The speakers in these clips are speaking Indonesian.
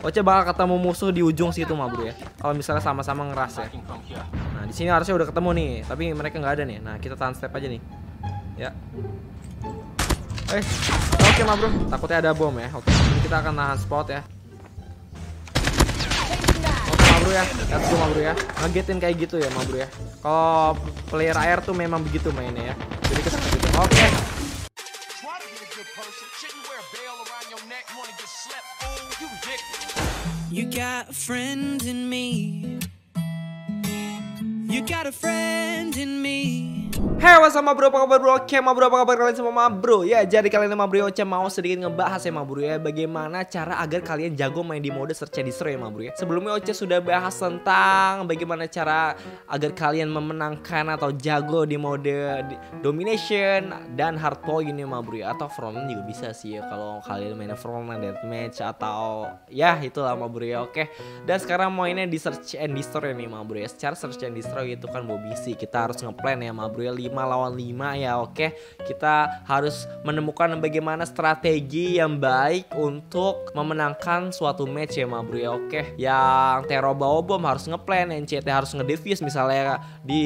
Oca bakal ketemu musuh di ujung situ mah bro ya. Kalau misalnya sama-sama ngeras ya. Nah di sini harusnya udah ketemu nih, tapi mereka nggak ada nih. Nah kita tahan step aja nih. Ya. Oke mah bro. Takutnya ada bom ya. Oke. Jadi kita akan nahan spot ya. Oke mah bro ya. Lihat dulu mah bro ya. Ngegetin kayak gitu ya mah bro ya. Kalau player air tuh memang begitu mainnya ya. Jadi kita gitu. Oke. You got a friend in me. You got a friend in me. Hey, what's up, bro? Apa kabar, bro? Oke, bro, apa kabar kalian semua, bro? Ya, jadi kalian sama bro Oca mau sedikit ngebahas ya, bro ya, bagaimana cara agar kalian jago main di mode search and destroy ya, bro ya. Sebelumnya Oca sudah bahas tentang bagaimana cara agar kalian memenangkan atau jago di mode domination dan hardpoint ya, bro ya. Atau frontman juga bisa sih ya, kalau kalian mainnya frontman deathmatch atau ya itulah, bro ya. Oke. Dan sekarang mainnya di search and destroy nih, bro ya. Secara search and destroy itu kan mau busy, kita harus ngeplan ya, bro ya, 5 lawan 5 ya. Oke, kita harus menemukan bagaimana strategi yang baik untuk memenangkan suatu match ya bro ya. Oke, yang Tero bawa bom harus ngeplan, NCT harus ngedefuse misalnya di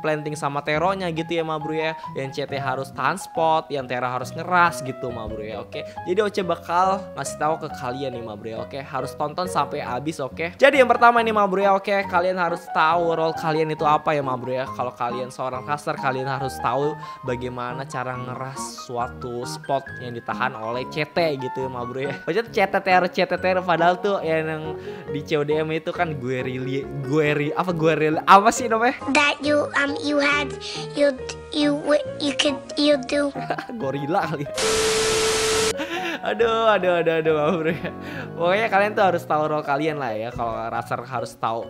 planting sama Teronya gitu ya bro ya. NCT harus tahan spot, yang Tero harus ngeras gitu bro ya. Oke, jadi Oca bakal ngasih tahu ke kalian nih bro ya. Oke, harus tonton sampai habis. Oke, jadi yang pertama nih bro ya. Oke, kalian harus tahu role kalian itu apa ya bro ya. Kalau kalian seorang caster, kalian harus tahu bagaimana cara ngeras suatu spot yang ditahan oleh CT gitu ya bro ya. Oca tuh CTTR padahal tuh yang di CODM itu kan guerilla apa sih namanya? That you do gorilla kali. Aduh bro ya. Pokoknya kalian tuh harus tahu role kalian lah ya. Kalau raser harus tahu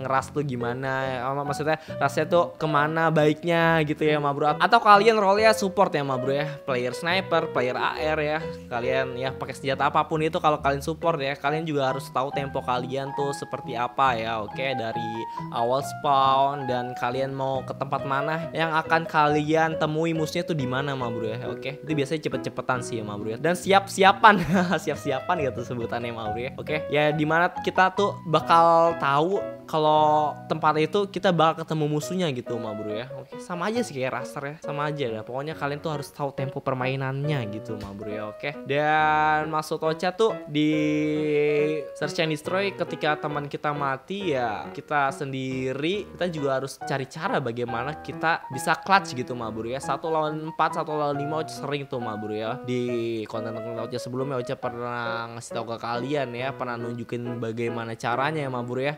ngeras tuh gimana, maksudnya rasnya tuh kemana baiknya gitu ya bro. Atau kalian role nya support ya bro ya, player sniper, player AR ya. Kalian ya pakai senjata apapun itu kalau kalian support ya. Kalian juga harus tahu tempo kalian tuh seperti apa ya. Oke, dari awal spawn dan kalian mau ke tempat mana, yang akan kalian temui musuhnya tuh di mana bro ya. Oke, itu biasanya cepet-cepetan sih ya bro ya. Dan siap-siapan gitu sebutannya bro ya. Oke, ya dimana kita tuh bakal tahu kalau tempat itu kita bakal ketemu musuhnya gitu bro ya. Oke, sama aja sih kayak raster ya, sama aja lah. Pokoknya kalian tuh harus tahu tempo permainannya gitu bro ya. Oke, dan maksud Oca tuh di search and destroy ketika teman kita mati ya kita sendiri, kita juga harus cari cara bagaimana kita bisa clutch gitu bro ya. 1 lawan 4, 1 lawan 5 Oca sering tuh bro ya. Di konten-konten Oca sebelumnya Oca pernah ngasih tau ke kalian ya, pernah nunjukin bagaimana caranya ya bro ya.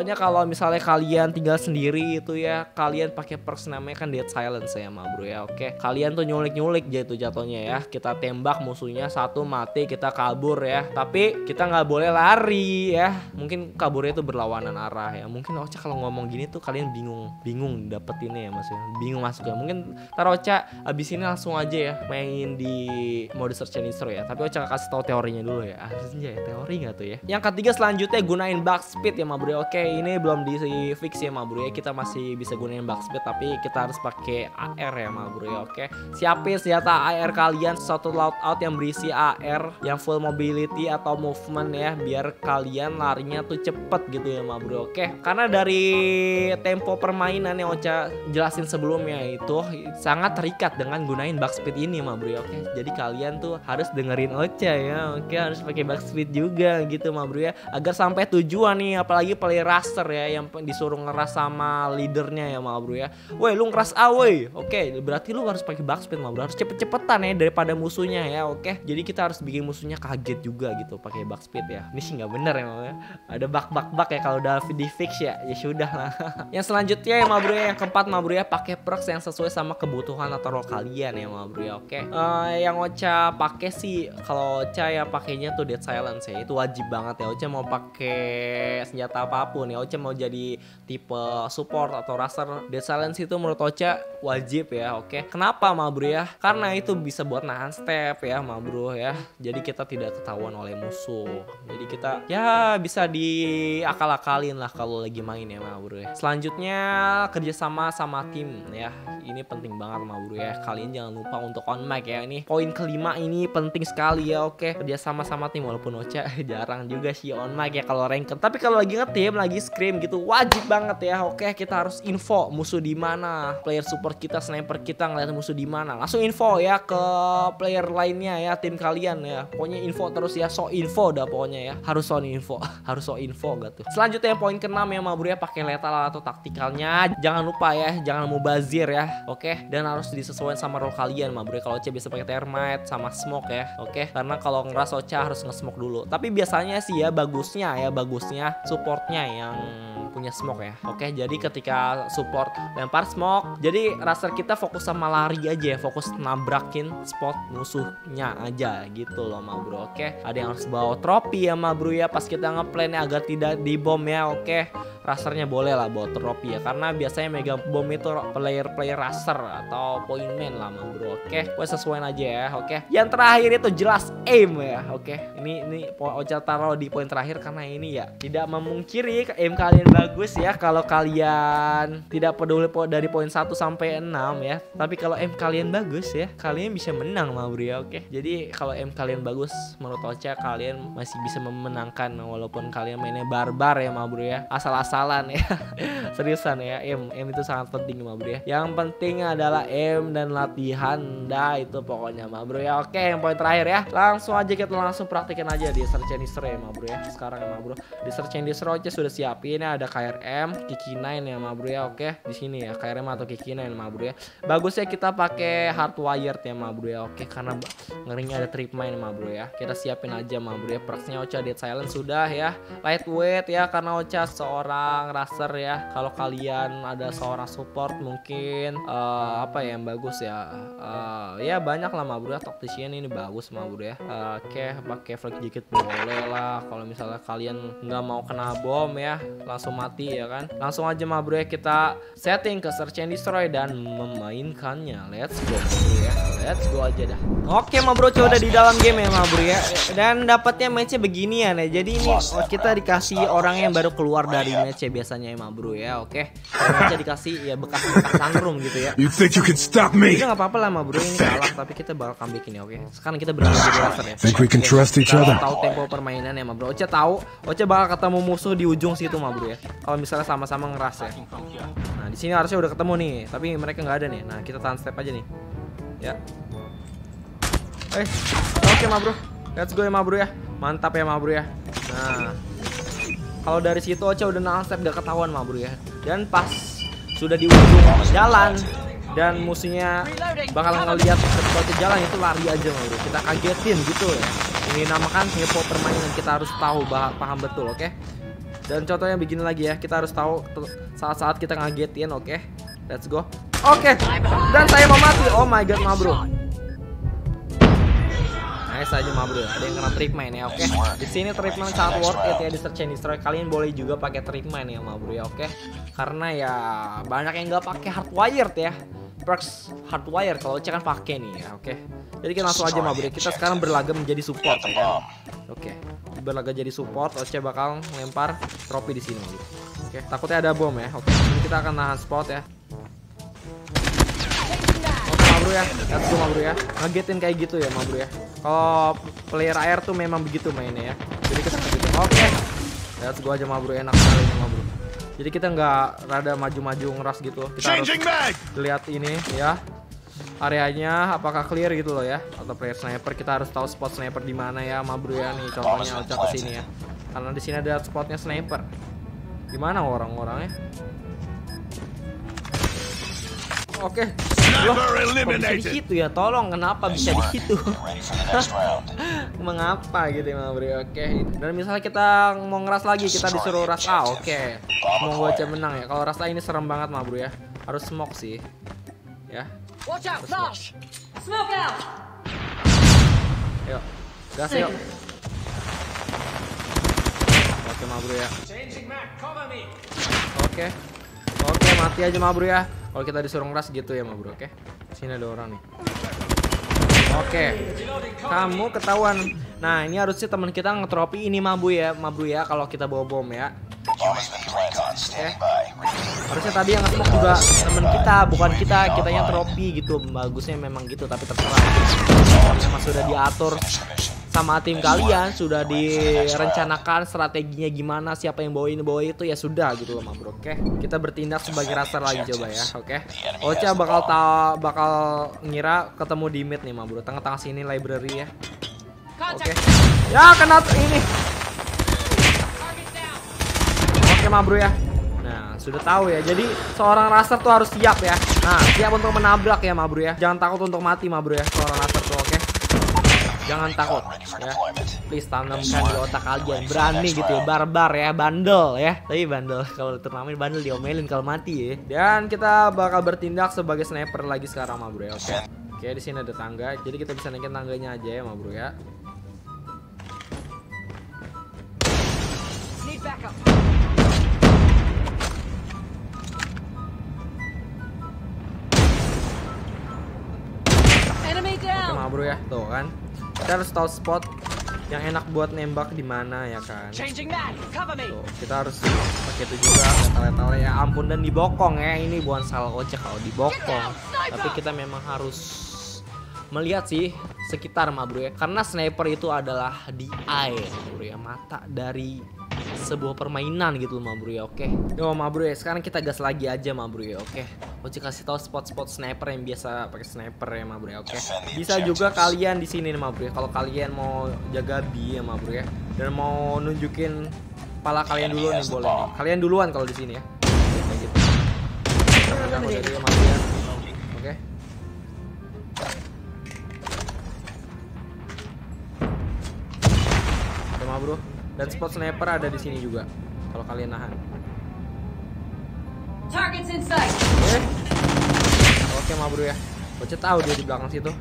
Pokoknya kalau misalnya kalian tinggal sendiri itu ya, kalian pakai perks namanya kan dead silence ya bro ya. Oke, kalian tuh nyulik-nyulik jatuh-jatuhnya ya. Kita tembak musuhnya, satu mati kita kabur ya, tapi kita nggak boleh lari ya. Mungkin kaburnya tuh berlawanan arah ya. Mungkin Oca kalau ngomong gini tuh kalian bingung dapet ini ya, maksudnya bingung masuknya. Mungkin ntar Oca abis ini langsung aja ya main di mode search and destroy ya, tapi Oca kasih tau teorinya dulu ya. Harusnya ya teori nggak tuh ya. Yang ketiga selanjutnya gunain bug speed ya bro ya. Oke, ini belum di fix ya bro ya, kita masih bisa gunain bug speed tapi kita harus pakai AR ya bro ya. Oke, siapin senjata AR kalian, satu loadout yang berisi AR yang full mobility atau movement ya, biar kalian larinya tuh cepet gitu ya bro. Oke, karena dari tempo permainan yang Oca jelasin sebelumnya itu sangat terikat dengan gunain bug speed ini bro ya. Oke, jadi kalian tuh harus dengerin Oca ya. Oke, harus pakai bug speed juga gitu bro ya, agar sampai tujuan nih. Apalagi player raster ya, yang disuruh ngeras sama leadernya ya bro ya. Woi, lu ngeras away. Oke, berarti lu harus pakai bug speed bro, harus cepet-cepetan ya daripada musuhnya ya. Oke, jadi kita harus bikin musuhnya kaget juga gitu pakai bug speed ya. Ini sih nggak bener ya bro ya. Ada bug ya, kalau udah di fix ya sudah lah. Yang selanjutnya ya bro ya, yang keempat bro ya, pakai perks yang sesuai sama kebutuhan atau role kalian ya bro ya. Oke, yang Oca pakai sih, kalau Oca ya pakainya tuh dead silence ya, itu wajib banget ya. Oca mau pakai senjata apapun ya, Oca mau jadi tipe support atau raster, dead silence itu menurut Oca wajib ya. Oke, kenapa bro ya? Karena itu bisa buat nahan step ya bro ya, jadi kita tidak ketahuan oleh musuh, jadi kita ya bisa diakal-akalin lah kalau lagi main ya bro ya. Selanjutnya kerjasama sama tim ya, ini penting banget bro ya. Kalian jangan lupa untuk on mic ya, ini poin kelima ini penting penting sekali ya. Oke, kerja sama-sama tim, walaupun Oca jarang juga sih online ya kalau rank. Tapi kalau lagi ngetim, lagi scrim gitu, wajib banget ya. Oke, kita harus info musuh di mana, player support kita, sniper kita ngeliat musuh di mana, langsung info ya ke player lainnya ya, tim kalian ya. Pokoknya info terus ya, so info dah pokoknya ya. Harus so info, harus so info gitu. Selanjutnya poin ke-6 ya Mabro ya, pakai lethal atau taktikalnya. Jangan lupa ya, jangan mubazir ya. Oke, dan harus disesuaikan sama role kalian Mabro ya. Kalau Oca bisa pakai termite sama smoke ya. Oke, karena kalau ngerasa Oca harus nge-smoke dulu. Tapi biasanya sih ya bagusnya supportnya yang punya smoke ya. Oke, jadi ketika support lempar smoke, jadi raster kita fokus sama lari aja ya, fokus nabrakin spot musuhnya aja gitu loh Mabro. Oke, ada yang harus bawa tropi ya Mabro ya, pas kita ngeplan ya, agar tidak dibom ya. Oke, rasternya boleh lah bawa tropi ya, karena biasanya mega bom itu player-player raster atau point man lah Mabro. Oke, gue sesuaiin aja ya. Oke, yang terakhir itu jelas aim ya. Oke, ini Oca taruh di poin terakhir karena ini ya tidak memungkiri aim kalian bagus ya. Kalau kalian tidak peduli dari poin 1 sampai 6 ya, tapi kalau aim kalian bagus ya, kalian bisa menang Mabro ya. Oke, jadi kalau aim kalian bagus, menurut Oca kalian masih bisa memenangkan walaupun kalian mainnya barbar ya Mabro ya, asal-asalan ya. Seriusan ya, aim itu sangat penting Mabro ya. Yang penting adalah aim dan latihan dah itu pokoknya Mabro ya. Oke, yang poin terakhir ya, langsung aja kita praktekin aja di search and destroy ya Mabro ya. Sekarang ya Mabro, di search and destroy Oca sudah siapin ya, ada KRM, Kiki9 ya Mabro ya. Oke, di sini ya KRM atau Kiki9 Mabro ya. Bagusnya kita pakai hardwired ya Mabro ya. Oke, karena ngerinya ada trip main Mabro ya. Kita siapin aja Mabro ya. Perksnya Oca Dead Silent sudah ya. Lightweight ya, karena Oca seorang racer ya. Kalau kalian ada seorang support mungkin apa ya yang bagus ya, ya banyak lah Mabro ya. Tactician ini bagus Mabro ya. Oke, pakai flag jacket boleh lah. Kalau misalnya kalian nggak mau kena bom ya, langsung mati ya kan. Langsung aja Mabro ya, kita setting ke search and destroy dan memainkannya. Let's go Mabro ya, let's go aja dah. Oke Mabro, coba di dalam game ya Mabro ya. Dan dapatnya matchnya beginian ya. Jadi ini kita dikasih orang yang baru keluar dari match ya, biasanya ya Mabro ya. Oke, matchnya dikasih ya bekas-bekas sangrum gitu ya. You think you can stop me? Kita nggak apa-apa lah Mabro, ini kalah tapi kita bakal comeback ini. Oke, sekarang kita berani berlaser ya. Think we can trust each other. Tahu tempo permainan ya Mabro. Oca tahu, Oca bakal ketemu musuh di ujung situ Mabro ya. Kalau misalnya sama-sama ngeras ya. Nah, di sini harusnya udah ketemu nih, tapi mereka nggak ada nih. Nah, kita tahan step aja nih. Ya. Oke Mabro. Let's go ya Mabro ya. Mantap ya Mabro ya. Nah, kalau dari situ Oca udah nahan step, udah ketahuan Mabro ya. Dan pas sudah di ujung jalan dan musuhnya bakal ngeliat ke jalan itu, lari aja Mabro. Kita kagetin gitu ya. Ini namakan tempo permainan, kita harus tahu, paham betul. Oke. Dan contohnya begini lagi ya, kita harus tahu saat-saat kita ngagetin. Oke. Let's go. Oke. Dan saya mau mati. Oh my god Mabro. Nice aja Mabro. Ada yang kena trip main ya. Oke. Di sini treatment sangat worth it ya di search and destroy. Kalian boleh juga pakai trip main ya Mabro ya. Oke. Karena ya banyak yang nggak pakai hardwired ya. Perks hardwire kalau Oca kan pakai nih ya. Oke, jadi kita langsung aja Mabro. Kita sekarang berlaga menjadi support ya. Oke, berlaga jadi support. Oca bakal lempar tropi di sini. Oke, takutnya ada bom ya. Oke, kita akan nahan spot ya. Oke Mabro ya, let's go Mabro ya. Ngagetin kayak gitu ya Mabro ya. Kalau player air tuh memang begitu mainnya ya. Jadi kita begitu. Oke, let's go aja Mabro, enak sekali nih Mabro. Jadi kita nggak rada maju-maju ngeras gitu. Kita harus lihat ini ya, areanya apakah clear gitu loh ya. Atau player sniper, kita harus tahu spot sniper di mana ya Mabro ya. Nih contohnya Oca ke sini ya. Karena di sini ada spotnya sniper. Gimana orang-orangnya? Oke. Loh, bisa di situ ya, tolong kenapa bisa di situ? Mengapa gitu ya Mabro? Oke, dan misalnya kita mau ngeras lagi, kita disuruh ras A. Oke, mau gue aja menang ya. Kalau ras A ini serem banget Mabro ya, harus smoke sih ya. Smoke out. Yuk, gas yuk. Oke Mabro ya. Oke, mati aja Mabro ya. Kalau kita disuruh ngeras gitu ya Mabro, oke? Sini ada orang nih. Oke, kamu ketahuan. Nah, ini harusnya teman kita ngetropi ini Mabro ya. Kalau kita bawa bom ya. Okay. Harusnya tadi yang nge-smoke juga temen kita, bukan kita yang tropi gitu. Bagusnya memang gitu, tapi terserah. Memang sudah diatur sama tim kalian, sudah direncanakan strateginya gimana, siapa yang bawa itu ya sudah gitu loh, bro. Oke, kita bertindak sebagai raster lagi coba ya. Oke, Oca bakal ngira ketemu di mid nih, bro. Tengah-tengah sini library ya. Oke, ya kena ini. Oke, bro ya. Nah, sudah tahu ya. Jadi seorang raster tuh harus siap ya. Nah, siap untuk menabrak ya, bro ya. Jangan takut untuk mati, bro ya. Seorang raster tuh, oke. Jangan takut ya, please tanamkan di otak kalian berani gitu ya, barbar ya, bandel ya. Tapi bandel kalau turnamen bandel diomelin kalau mati ya. Dan kita bakal bertindak sebagai sniper lagi sekarang, ma bro ya. Oke, di sini ada tangga, jadi kita bisa naikin tangganya aja ya, ma bro ya. Oke, ma bro ya, tuh kan. Kita harus tahu spot yang enak buat nembak di mana ya kan. Tuh, kita harus pakai itu juga letal-letal ya. Ampun dan dibokong ya. Ini bukan salah Oca kalau dibokong. Tapi kita memang harus melihat sih sekitar, ma bro ya. Karena sniper itu adalah di eye, bro ya, mata dari sebuah permainan gitu, ma bro ya. Oke. Yo, ma bro ya, sekarang kita gas lagi aja, ma bro ya. Oke. Oca kasih tahu spot-spot sniper yang biasa pakai sniper ya, ma bro ya. Oke. Bisa juga kalian di sini nih, ma bro ya. Kalau kalian mau jaga B ya, ma bro ya. Dan mau nunjukin pala kalian dulu nih, boleh nih. Kalian duluan kalau di sini ya. Kayak gitu. Oke. Oke, ma bro. Dan spot sniper ada di sini juga kalau kalian nahan. Targets in sight. Oke, ma bro ya. Oca tahu dia di belakang situ.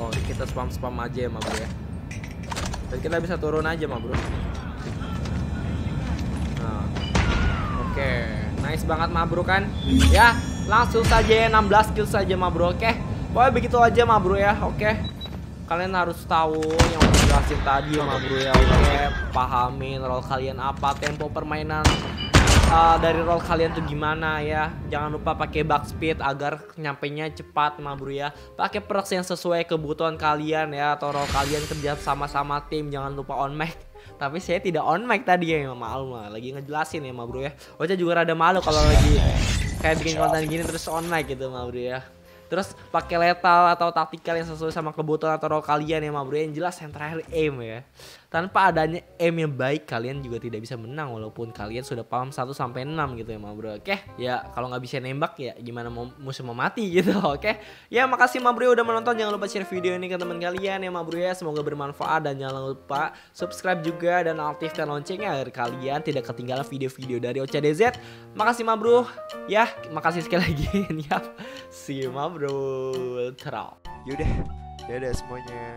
Oh, kita spam aja ya, ma bro ya. Dan kita bisa turun aja, ma bro. Nah. Oke, nice banget, ma bro kan? Ya, langsung saja 16 kills saja, ma bro. Oke. Pokoknya begitu aja, ma bro ya. Oke. Kalian harus tahu yang udah jelasin tadi ya, ma bro ya. Oke, pahamin role kalian apa, tempo permainan dari role kalian tuh gimana ya. Jangan lupa pakai backspeed agar nyampenya cepat, ma bro ya. Pakai perks yang sesuai kebutuhan kalian ya, atau role kalian kerja sama-sama tim. Jangan lupa on mic. Tapi saya tidak on mic tadi ya, malu lagi ngejelasin ya, ma bro ya. Oca juga rada malu kalau lagi kayak bikin konten gini terus on mic gitu, ma bro ya. Terus pakai lethal atau taktikal yang sesuai sama kebutuhan atau role kalian ya, ma bro. Yang jelas yang terakhir aim ya. Tanpa adanya aim yang baik kalian juga tidak bisa menang, walaupun kalian sudah paham 1 sampai 6 gitu ya, ma bro. Oke. Ya, kalau nggak bisa nembak ya gimana mau musuh mau mati gitu. Oke. Ya, makasih, ma bro udah menonton. Jangan lupa share video ini ke teman kalian ya, ma bro ya. Semoga bermanfaat dan jangan lupa subscribe juga dan aktifkan loncengnya agar kalian tidak ketinggalan video-video dari Oca DZ. Makasih, ma bro. Ya, makasih sekali lagi. Yap. See you, ma bro. Yaudah semuanya.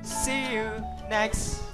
See you next.